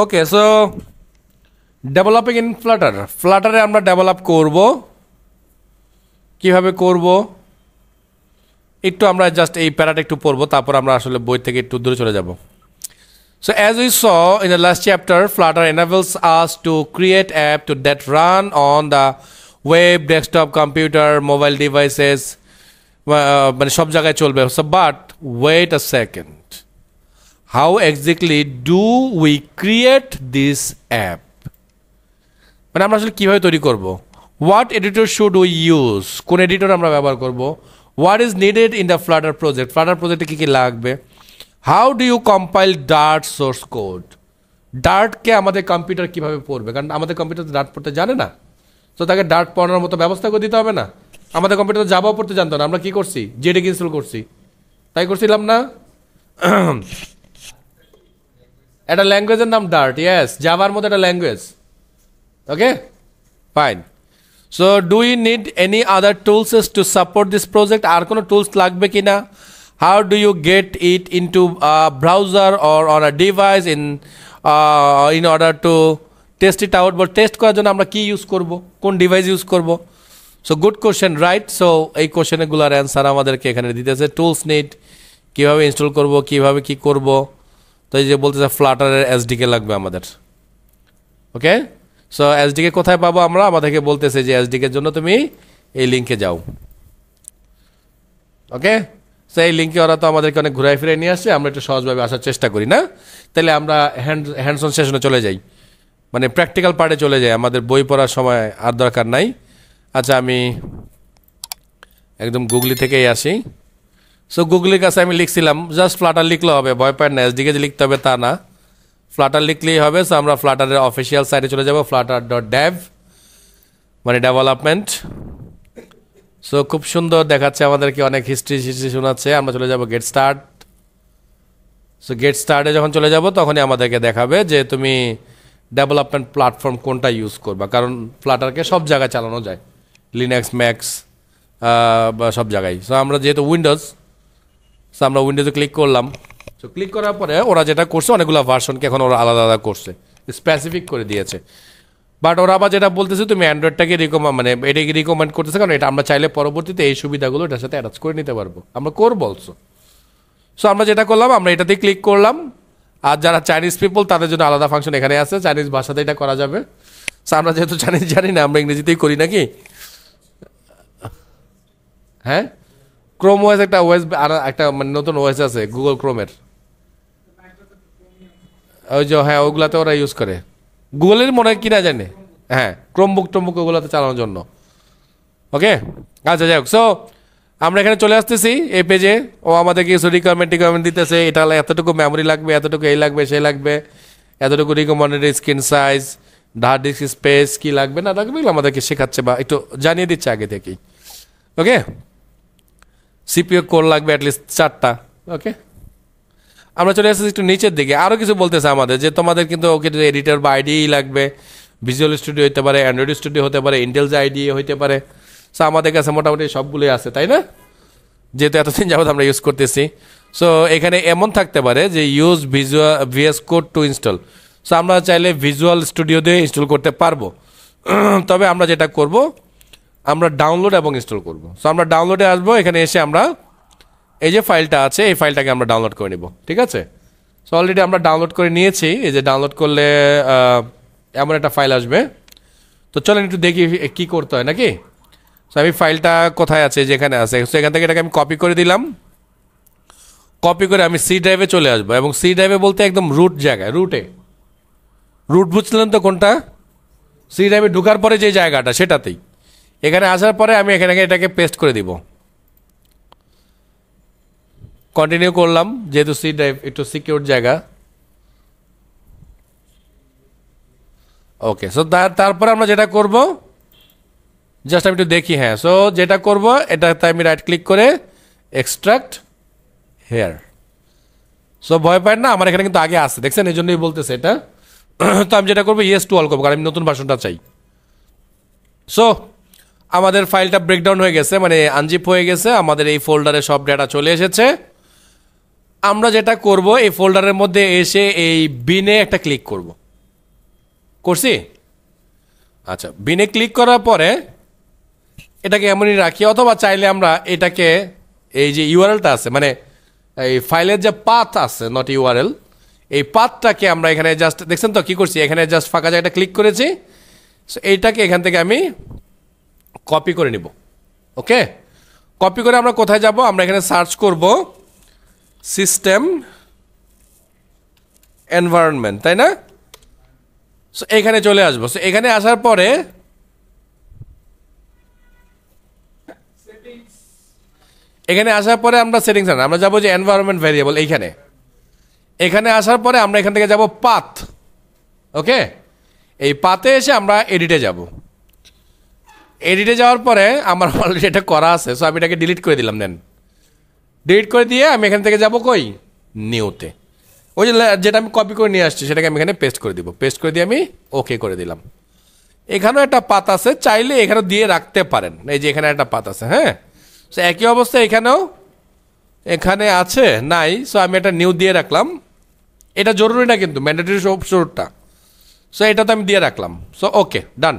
Okay, so developing in Flutter. Flutter e amra develop korbo. Kibhabe korbo? Ektu amra just ei paradigm to porbo. Tarpor amra ashole boi theke ektu dure chole jabo. So as we saw in the last chapter, Flutter enables us to create app that run on the web, desktop, computer, mobile devices. So, but wait a second. How exactly do we create this app? What editor should we use? What is needed in the Flutter project? Flutter project. How do you compile Dart source code? Dart ke amader computer kibhabe porbe, karon amader computer to Dart porte jane na, so take Dart poranar moto byabostha korte dite hobe na. Amader computer to Java porte janto na, amra ki korchi, JDK install korchi, tai korchilam na, eta language er nam Dart. Yes, Java er moto eta language. Okay, fine. So do we need any other tools to support this project? Ar kono tools lagbe ki na? How do you get it into a browser or on a device in order to test it out? But test korar jonno amra ki use korbo, kon device use korbo? So good question, right? So ei question gular answer amaderke ekhane diteche. Tools need, kibhabe install korbo, kibhabe ki korbo, to ei je bolteche Flutter er SDK lagbe amader. Okay, so SDK kothay pabo amra? Amaderke bolteche je SDK er jonno tumi ei link e jao. Okay, so এই লিংকে ওরা তো আমাদেরকে অনেক ঘুরাই ফিরে নিয়ে আসছে, আমরা একটু সহজভাবে আসার চেষ্টা করি না, তাহলে আমরা হ্যান্ডসন সেশনে চলে যাই, মানে প্র্যাকটিক্যাল পার্টে চলে যাই, আমাদের বই পড়ার সময় আর দরকার নাই। আচ্ছা, আমি একদম গুগলি থেকেই আসি। সো গুগলির কাছে আমি লিখছিলাম, জাস্ট ফ্লাটার লিখলে হবে, ভয় পায় না, এসডিকে যে লিখতে হবে তা না, ফ্লাটার লিখলেই হবে। সো আমরা ফ্লাটারের অফিসিয়াল সাইটে চলে যাব, flutter.dev মানে ডেভেলপমেন্ট। সো খুব সুন্দর দেখাচ্ছে আমাদেরকে, অনেক হিস্ট্রি শোনাচ্ছে। আমরা চলে যাব গেট স্টার্ট। সো গেট স্টার্টে যখন চলে যাব তখনই আমাদেরকে দেখাবে যে তুমি ডেভেলপমেন্ট প্ল্যাটফর্ম কোনটা ইউজ করবা, কারণ ফ্লাটারকে সব জায়গায় চালানো যায়, লিনাক্স, ম্যাক্স, সব জায়গায়। সো আমরা যেহেতু উইন্ডোজ, সো আমরা উইন্ডোজে ক্লিক করলাম। সো ক্লিক করার পরে ওরা যেটা করছে, অনেকগুলো ভার্সনকে এখন ওরা আলাদা আলাদা করছে, স্পেসিফিক করে দিয়েছে। বাট ওরা আবার যেটা বলতেছে, তুমি অ্যান্ড্রয়েডটাকে মানে এটাকে রিকমেন্ড করতেছে, কারণ এটা আমরা চাইলে পরবর্তীতে এই সুবিধাগুলো এটার সাথে অ্যাটাচ করে নিতে পারবো, আমরা করবো অলসো। সো আমরা যেটা করলাম, আমরা এটাতেই ক্লিক করলাম। আর যারা চাইনিজ পিপল তাদের জন্য আলাদা ফাংশন এখানে আছে, চাইনিজ ভাষাতে এটা করা যাবে। সো আমরা যেহেতু চাইনিজ জানি না, আমরা ইংরেজিতেই করি নাকি? হ্যাঁ, ক্রোম ওএস একটা ওএস, আর একটা মানে নতুন ওএস আছে গুগল ক্রোমের, ওই যে হ্যাঁ ওগুলাতে ওরা ইউজ করে, গুগলের মনে হয় কিনা জানে, হ্যাঁ ক্রোমবুক টোমবুক ওগুলোতে চালানোর জন্য। ওকে, আচ্ছা যাই হোক। সো আমরা এখানে চলে আসতেছি এই পেজে, ও আমাদেরকে কিছু রিকমেন্ড দিতেছে, এটা এতটুকু মেমোরি লাগবে, এতটুকু এই লাগবে, সেই লাগবে, এতটুকু recommended screen size, hard disk space কী লাগবে না লাগবে, এগুলো আমাদেরকে শেখাচ্ছে বা একটু জানিয়ে দিচ্ছে আগে থেকেই। ওকে, সিপিইউ কোর লাগবে অ্যাটলিস্ট 4টা। ওকে, আমরা চলে আসছি একটু নিচের দিকে। আরও কিছু বলতেছে আমাদের যে তোমাদের কিন্তু ওকে এডিটর বা আইডি লাগবে, ভিজুয়াল স্টুডিও হতে পারে, অ্যান্ড্রয়েড স্টুডিও হতে পারে, ইন্টেলস আইডি হতে পারে। সো আমাদের কাছে মোটামুটি সবগুলোই আছে, তাই না? যেহেতু এতদিন যাবত আমরা ইউজ করতেছি। সো এখানে এমন থাকতে পারে যে use visual VS code to install. So আমরা চাইলে ভিজুয়াল স্টুডিও দিয়ে ইনস্টল করতে পারবো, তবে আমরা যেটা করব, আমরা ডাউনলোড এবং ইনস্টল করব। সো আমরা ডাউনলোডে আসবো, এখানে এসে আমরা এই যে ফাইলটা আছে, এই ফাইলটাকে আমরা ডাউনলোড করে নেব, ঠিক আছে? সো অলরেডি আমরা ডাউনলোড করে নিয়েছি। এই যে ডাউনলোড করলে এমন একটা ফাইল আসবে, তো চলেন একটু দেখি কি করতে হয় নাকি। সো আমি ফাইলটা কোথায় আছে, যেখানে আছে, সো এখান থেকে এটাকে আমি কপি করে দিলাম। কপি করে আমি সি ড্রাইভে চলে আসবো, এবং সি ড্রাইভে বলতে একদম রুট জায়গায়, রুটে, রুট বুঝলেন তো কোনটা? সি ড্রাইভে ঢুকার পরে যে জায়গাটা, সেটাতেই। এখানে আসার পরে আমি এখানে এটাকে পেস্ট করে দিব, কন্টিনিউ করলাম, যেহেতু সি ড্রাইভ একটু সিকিউর জায়গা। ওকে, সো তারপরে আমরা যেটা করব, জাস্ট আমি একটু দেখি। হ্যাঁ, সো যেটা করব, এটাতে আমি রাইট ক্লিক করে এক্সট্রাক্ট হেয়ার। সো ভয় পায় না, আমার এখানে কিন্তু আগে আসছে, দেখছেন, এই জন্যই বলতেছে এটা। তো আমি যেটা করবো, ইয়েস টু অল করবো, কারণ আমি নতুন ভার্সনটা চাই। সো আমাদের ফাইলটা ব্রেকডাউন হয়ে গেছে, মানে আনজিপ হয়ে গেছে, আমাদের এই ফোল্ডারে সব ডেটা চলে এসেছে। আমরা যেটা করব, এই ফোল্ডারের মধ্যে এসে এই বিনে একটা ক্লিক করব। করছি আচ্ছা বিনে ক্লিক করার পরে এটাকে এমনই রাখি অথবা চাইলে আমরা এটাকে এই যে ইউআরএলটা আছে মানে এই ফাইলের যে পাথ আছে নট ইউআরএল এই পাথটাকে আমরা এখানে জাস্ট দেখছেন তো কি করছি এখানে জাস্ট ফাঁকা জায়গাটা ক্লিক করেছি সো এইটাকে এখান থেকে আমি কপি করে নিব ওকে কপি করে আমরা কোথায় যাব আমরা এখানে সার্চ করব সিস্টেম এনवायरमेंट তাই না সো এখানে চলে আসব সো এখানে আসার পরে সেটিংস এখানে আসার পরে আমরা সেটিংস না আমরা যাব যে এনवायरमेंट ভেরিয়েবল এইখানে এখানে আসার পরে আমরা এখান থেকে যাব পাথ ওকে এই পাথে এসে আমরা এডিটে যাব এডিটে যাওয়ার পরে আমার অলরেডি এটা করা আছে সো আমি এটাকে ডিলিট করে দিলাম দেন ডিলিট করে দিয়ে আমি এখান থেকে যাব কই নিউতে ওই যেটা আমি কপি করে নিয়ে আসছি সেটাকে আমি এখানে পেস্ট করে দিব পেস্ট করে দিয়ে আমি ওকে করে দিলাম এখানে একটা পাথ আছে চাইলে এখানে দিয়ে রাখতে পারেন এই যে এখানে একটা পাথ আছে হ্যাঁ সো একই অবস্থা এখানেও এখানে আছে নাই সো আমি এটা নিউ দিয়ে রাখলাম এটা জরুরি না কিন্তু ম্যান্ডেটরি সব শর্টটা সো এটা তো আমি দিয়ে রাখলাম সো ওকে ডান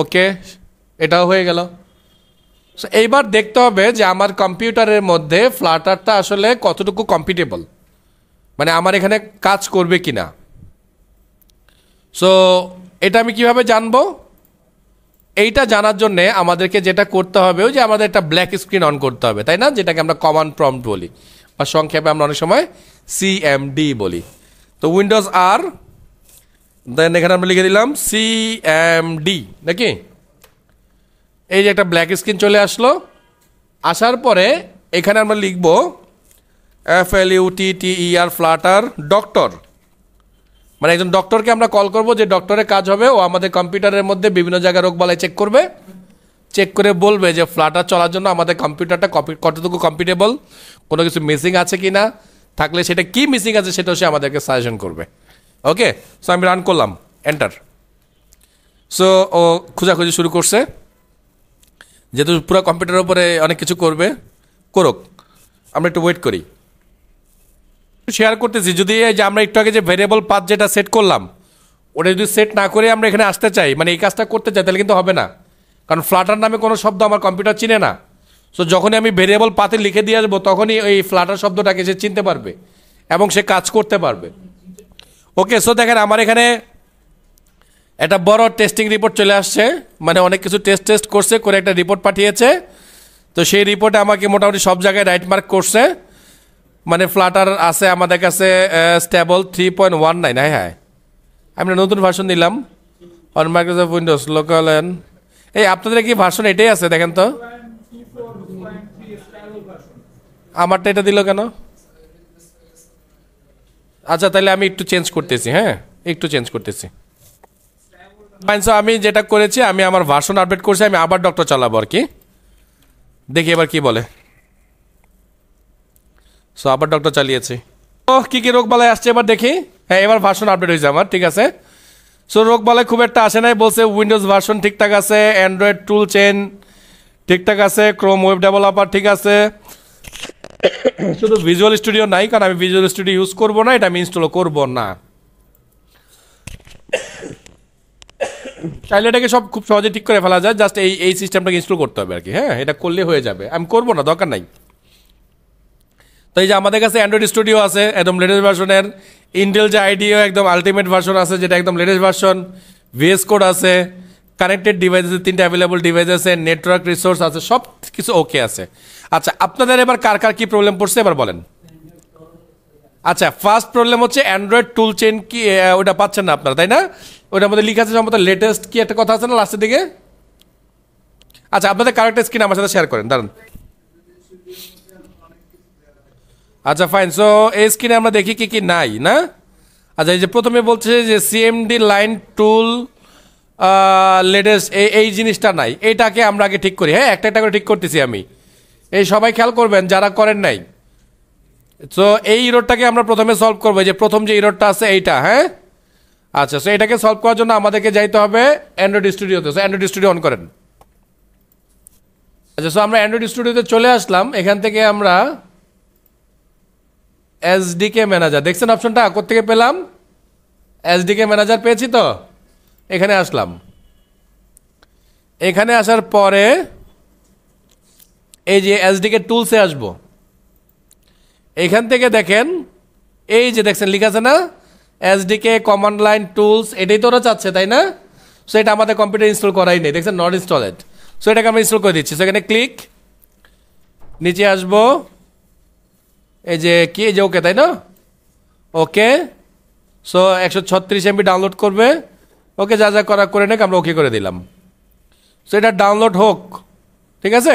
ওকে এটাও হয়ে গেল সো এইবার দেখতে হবে যে আমার কম্পিউটারের মধ্যে ফ্লাটারটা আসলে কতটুকু কম্পিটেবল মানে আমার এখানে কাজ করবে কিনা সো এটা আমি কিভাবে জানবো এইটা জানার জন্য আমাদেরকে যেটা করতে হবে ওই যে আমাদের একটা ব্ল্যাক স্ক্রিন অন করতে হবে তাই না যেটাকে আমরা কমান্ড প্রম্পট বলি বা সংক্ষেপে আমরা অনেক সময় সিএমডি বলি তো উইন্ডোজ আর দেন এখানে আমরা লিখে দিলাম সিএমডি নাকি এই যে একটা ব্ল্যাক স্ক্রিন চলে আসলো আসার পরে এখানে আমরা লিখব FLUTTER ফ্লাটার ডক্টর মানে একজন ডক্টরকে আমরা কল করব যে ডক্টরের কাজ হবে ও আমাদের কম্পিউটারের মধ্যে বিভিন্ন জায়গায় রোগবালাই চেক করবে চেক করে বলবে যে ফ্লাটার চলার জন্য আমাদের কম্পিউটারটা কতটুকু কম্পিটেবল কোনো কিছু মিসিং আছে কি না থাকলে সেটা কি মিসিং আছে সেটা সে আমাদেরকে সাজেশন করবে ওকে সো আমি রান করলাম এন্টার সো ও খোঁজাখুঁজি শুরু করছে যেহেতু পুরো কম্পিউটারের উপরে অনেক কিছু করবে করুক আমরা একটু ওয়েট করি শেয়ার করতেছি যদি যে আমরা একটু আগে যে ভেরিয়েবল পাথ যেটা সেট করলাম ওটা যদি সেট না করে আমরা এখানে আসতে চাই মানে এই কাজটা করতে চাই তাহলে কিন্তু হবে না কারণ ফ্লাটার নামে কোনো শব্দ আমার কম্পিউটার চিনে না সো যখনই আমি ভেরিয়েবল পাথে লিখে দিয়ে আসবো তখনই এই ফ্লাটার শব্দটাকে সে চিনতে পারবে এবং সে কাজ করতে পারবে ওকে সো দেখেন আমার এখানে একটা বড় টেস্টিং রিপোর্ট চলে আসছে মানে অনেক কিছু টেস্ট করছে করে একটা রিপোর্ট পাঠিয়েছে তো সেই রিপোর্টে আমাকে মোটামুটি সব জায়গায় রাইট মার্ক করছে মানে ফ্লাটার আছে আমাদের কাছে স্টেবল 3.19 হ্যাঁ হ্যাঁ আমি নতুন ভার্সন নিলাম on Microsoft Windows local and এই আপনাদের কি ভার্সন এটাই আছে দেখেন তো আমারটা এটা দিল কেন আচ্ছা তাহলে আমি একটু চেঞ্জ করতেছি হ্যাঁ একটু চেঞ্জ করতেছি আমি যেটা করেছি আমি আমার ভার্সন আপডেট করছি আমি আবার ডক্টর চালাবো আর কি দেখি এবার কি বলে সো আবার ডক্টর চালিয়েছি ও কী রোগবালায় আসছে এবার দেখি হ্যাঁ এবার ভার্সন আপডেট হয়েছে আমার ঠিক আছে সো রোগবালায় খুব একটা আসে নাই বলছে উইন্ডোজ ভার্সন ঠিকঠাক আছে অ্যান্ড্রয়েড টুল চেন ঠিকঠাক আছে ক্রোম ওয়েব ডেভেলপার ঠিক আছে শুধু ভিজুয়াল স্টুডিও নাই কারণ আমি ভিজুয়াল স্টুডিও ইউজ করবো না এটা আমি ইনস্টলও করবো না চাইলে এটাকে সব খুব সহজে ঠিক করে ফেলা যায় জাস্ট এই সিস্টেমটাকে ইনস্টল করতে হবে আর কি হ্যাঁ এটা করলে হয়ে যাবে আমি করবো না দরকার নাই তো এই যে আমাদের কাছে অ্যান্ড্রয়েড স্টুডিও আছে একদম লেটেস্ট ভার্সনের ইন্টেল যে আইডিও একদম আলটিমেট ভার্সন আছে যেটা একদম লেটেস্ট ভার্সন ভিএস কোড আছে কানেক্টেড ডিভাইস আছে তিনটা অ্যাভেলেবল ডিভাইস আছে নেটওয়ার্ক রিসোর্স আছে সব কিছু ওকে আছে আচ্ছা আপনাদের এবার কার কার কী প্রবলেম পড়ছে এবার বলেন আচ্ছা ফার্স্ট প্রবলেম হচ্ছে অ্যান্ড্রয়েড টুল চেন কি ওটা পাচ্ছেন না আপনারা তাই না ওটার মধ্যে লিখা আছে সম্ভবত লেটেস্ট কি একটা কথা আছে না লাস্টের দিকে আচ্ছা আপনাদের কারেক্টের স্ক্রিন আমার সাথে শেয়ার করেন দাঁড়ান আচ্ছা ফাইন সো এই স্ক্রিনে আমরা দেখি কি কি নাই না আচ্ছা এই যে প্রথমে বলছে যে সিএমডি লাইন টুল লেটেস্ট এই জিনিসটা নাই এইটাকে আমরা আগে ঠিক করি হ্যাঁ একটা একটা করে ঠিক করতেছি আমি এই সবাই খেয়াল করবেন যারা করেন নাই সো এই ইরোডটাকে আমরা প্রথমে সলভ করবো যে প্রথম যে ইরোডটা আছে এইটা হ্যাঁ আচ্ছা সো এটাকে সলভ করার জন্য আমাদেরকে যাইতে হবে অ্যান্ড্রয়েড স্টুডিওতে সো অ্যান্ড্রয়েড স্টুডিও অন করেন আচ্ছা সো আমরা অ্যান্ড্রয়েড স্টুডিওতে চলে আসলাম এখান থেকে আমরা SDK ম্যানেজার দেখছেন অপশনটা কোথা থেকে পেলাম SDK ম্যানেজার পেয়েছি তো এখানে আসলাম এখানে আসার পরে এই যে SDK টুলসে আসব এখান থেকে দেখেন এই যে দেখছেন লেখা আছে না SDK command line tools এটাই তো ওরা চাচ্ছে তাই না সো এটা আমাদের কম্পিউটারে ইনস্টল করাই নেই দেখছেন not installed সো এটাকে আমরা ইনস্টল করে দিচ্ছি সো এখানে ক্লিক নিচে আসব এই যে কি যে ওকে তাই না ওকে সো 136 MB ডাউনলোড করবে ওকে যা যা করা করে নাকি আমরা ওকে করে দিলাম সো এটা ডাউনলোড হোক ঠিক আছে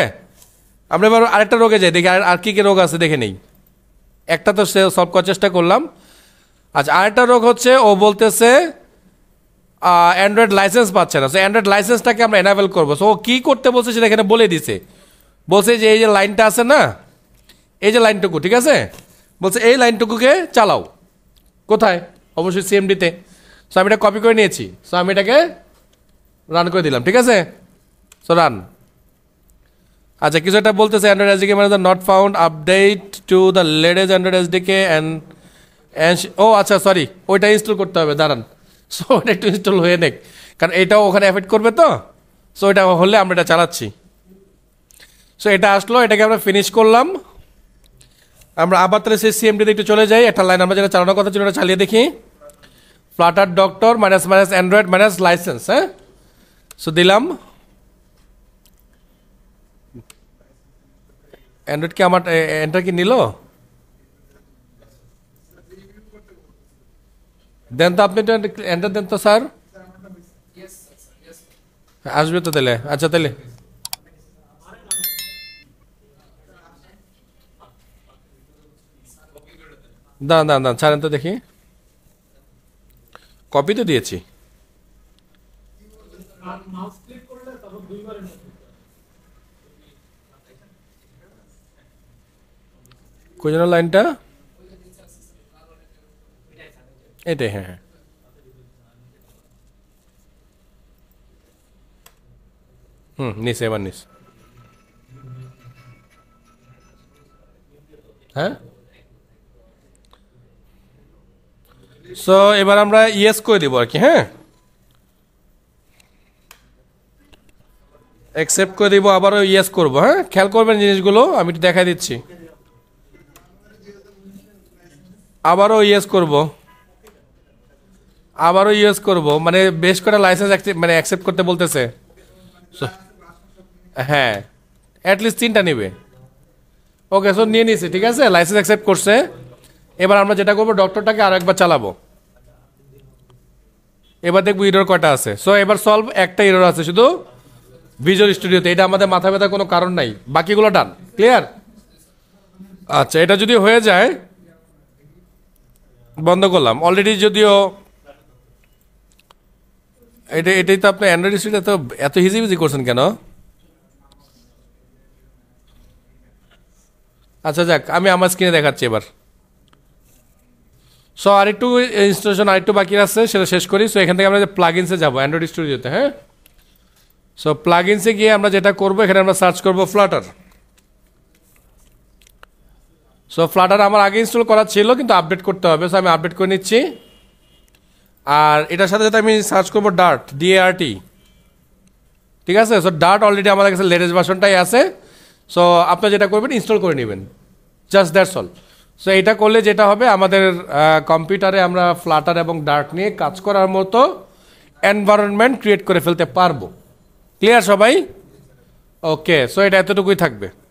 আমরা এবার আরেকটা রোগে যাই দেখি আর কি কি রোগ আছে দেখে নেই একটা তো সলভ করার চেষ্টা করলাম আচ্ছা আরেকটা রোগ হচ্ছে ও বলতেছে Android license পাচ্ছে না সো Android licenseটাকে আমরা enable করব সো কি করতে বলছে সেটা এখানে বলে দিয়েছে বলছে যে এই যে লাইনটা আছে না এই যে লাইনটুকু ঠিক আছে বলছে এই লাইনটুকুকে চালাও কোথায় অবশ্যই সিএমডি তে সো আমি এটা কপি করে নিয়েছি সো আমি এটাকে রান করে দিলাম ঠিক আছে সো রান আচ্ছা কিছু একটা বলতেছে Android SDK manager not found update to the latest Android SDK and ও আচ্ছা সরি ওইটা ইনস্টল করতে হবে দাঁড়ান সো এটা একটু ইনস্টল হয়ে নেক কারণ এটাও ওখানে এফেক্ট করবে তো সো এটা হলে আমরা এটা চালাচ্ছি সো এটা আসলো এটাকে আমরা ফিনিশ করলাম আমরা আবার তাহলে সেই সিএমডি তে একটু চলে যাই একটা লাইন আমরা যেটা চালানোর কথা ছিল ওটা চালিয়ে দেখি Flutter doctor - Android - license হ্যাঁ সো দিলাম Android কি আমার এন্টার কি নিলো দেন তো আপনি এন্টার দেন তো স্যার আসবে তো তাহলে আচ্ছা তাহলে না না না ছাড়েন তো দেখি কপি তো দিয়েছি মাউস ক্লিক করলে তখন দুইবার কোজনা লাইনটা এটাই হ্যাঁ নিচে এবার নিচ হ্যাঁ সো এবার আমরা ইয়েস করে দেব আর কি হ্যাঁ অ্যাকসেপ্ট করে দেব আবারও ইয়েস করব হ্যাঁ খেয়াল করবেন জিনিসগুলো আমি একটু দেখাই দিচ্ছি আবারও ইয়েস করব মানে বেশ কটা লাইসেন্স মানে অ্যাকসেপ্ট করতে বলতেছে হ্যাঁ অ্যাট লিস্ট তিনটা নেবে ওকে সো নিয়ে নিয়েছি ঠিক আছে লাইসেন্স অ্যাকসেপ্ট করছে এবার আমরা যেটা করব ডক্টরটাকে আরেকবার চালাবো এবার দেখব এরর কটা আছে সো এবার সলভ একটা এরর আছে শুধু ভিজুয়াল স্টুডিওতে এটা আমাদের মাথা ব্যথার কোনো কারণ নাই বাকিগুলো ডান ক্লিয়ার আচ্ছা এটা যদি হয়ে যায় বন্ধ করলাম অলরেডি যদিও এটাই তো আপনি অ্যান্ড্রয়েড স্টুডিও তো এত হিজিবিজি করছেন কেন আচ্ছা যাক আমি আমার স্ক্রিনে দেখাচ্ছি এবার সো আরেকটু ইনস্টলেশন আরেকটু বাকি আছে সেটা শেষ করি সো এখান থেকে আমরা যে প্লাগইনসে যাবো অ্যান্ড্রয়েড স্টুডিওতে হ্যাঁ সো প্লাগইনসে গিয়ে আমরা যেটা করবো এখানে আমরা সার্চ করবো ফ্লাটার সো ফ্লাটার আমার আগে ইনস্টল করা ছিল কিন্তু আপডেট করতে হবে সো আমি আপডেট করে নিচ্ছি আর এটার সাথে সাথে আমি সার্চ করব ডার্ট DART ঠিক আছে সো ডার্ট অলরেডি আমাদের কাছে লেটেস্ট ভার্সনটাই আছে সো আপনি যেটা করবেন ইনস্টল করে নেবেন জাস্ট দ্যাটস অল সো এটা করলে যেটা হবে আমাদের কম্পিউটারে আমরা ফ্লাটার এবং ডার্ট নিয়ে কাজ করার মতো এনভায়রনমেন্ট ক্রিয়েট করে ফেলতে পারবো ক্লিয়ার সবাই ওকে সো এটা এতটুকুই থাকবে